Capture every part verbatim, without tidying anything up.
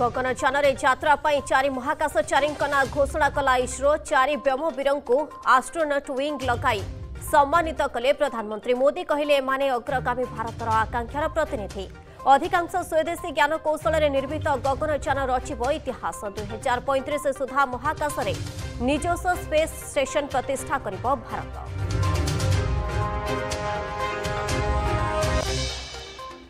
गगनयान यात्रा चार महाकाशचारी घोषणा कला इस्रो चार व्योमवीर को आस्ट्रोनट विंग लगाई सम्मानित कले प्रधानमंत्री मोदी कहले एमाने अग्रगामी भारतर आकांक्षार प्रतिनिधि अधिकांश स्वदेशी ज्ञान कौशल रे निर्मित गगनयान रचिब इतिहास दुई हजार पैंतीस सुधा महाकाश रे निजस्व स्पेस स्टेशन प्रतिष्ठा करिब भारत।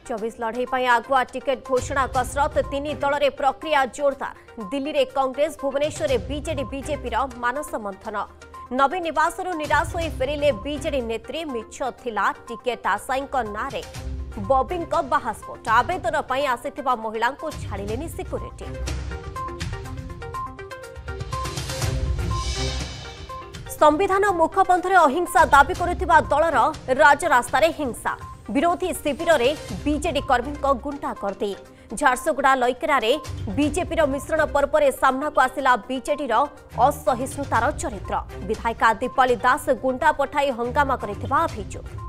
चौबीस लड़े आगुआ टिकेट घोषणा कसरत तीन दल में प्रक्रिया जोरदार दिल्ली रे कांग्रेस भुवनेश्वर रे बीजेडी बीजेपी मानस मंथन नवीन निवास निराश हो फेरिले बीजेडी नेत्री मिछ थिला टिकेट आशायी ना बबिंग बाहास्फोट आवेदन पर आसीथिबा महिला को छाड़िलेनी सिक्यूरीटी। संविधान मुखपंथरे अहिंसा दाबी करुथिबा दलर राजरास्तारे हिंसा विरोधी शिविर में बीजेडी कर्मींक गुंडा गर्दी झारसुगुड़ा लैकरारे बीजेपी मिश्रण पर्वरे सामनाकु आसिला बीजेडी असहिष्णुतार चरित्र विधायिका दीपाली दास गुंडा पठाई हंगामा करिथिबा अभियोग।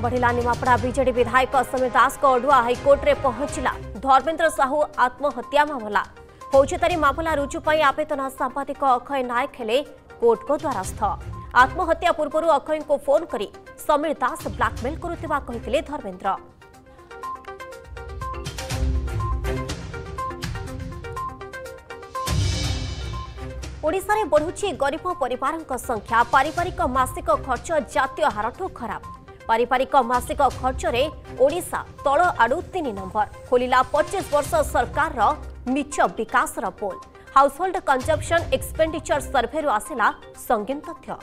बढ़िला निमापड़ा बीजेडी विधायक समीर दास को अडुआ हाईकोर्ट रे पहुंचला धर्मेन्द्र साहू आत्महत्या मामला फौजदारी मामला रुजु पर आवेदन सांबादिक अक्षय नायक हेले कोर्ट को द्वारस्थ आत्महत्या पूर्व अक्षय को फोन करी समीर दास ब्लैकमेल करुथिबा कहिथिले धर्मेन्द्र। ओडिशा रे बढ़ुची गरीब परिवारक संख्या पारिवारिक मासिक खर्च जातीय हारठू खराब पारिवारिक मासिक खर्चरे ओडिशा तल आड़ू तीन नंबर खोलिला पच्चीस वर्ष सरकार रा मिछ विकास रा पोल household consumption expenditure survey रु आसिला संगीन तथ्य।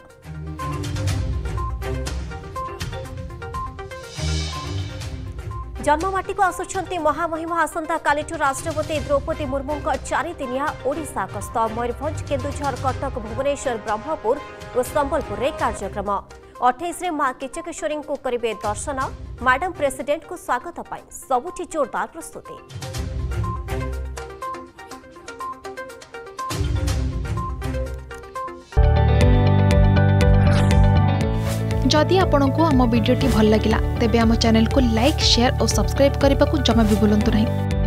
जन्ममाटी को आसुछंती महामहिमा आसंता कालीठू राष्ट्रपति द्रौपदी मुर्मू चारिदिनिया ओडिशा गस्त मोरभंज केन्दुझर कटक भुवनेश्वर ब्रह्मपुर और सम्बलपुर रे कार्यक्रम अठाईस रे मां किचकेश्वरी को करिवे दर्शन मैडम प्रेसिडेंट को स्वागत पाई सबुठी जोरदार प्रस्तुति। जदि आपण को आम वीडियो टी भल लागिला तेबे आम चैनल को लाइक शेयर और सब्सक्राइब करने को जमा भी भूलंतु नहीं।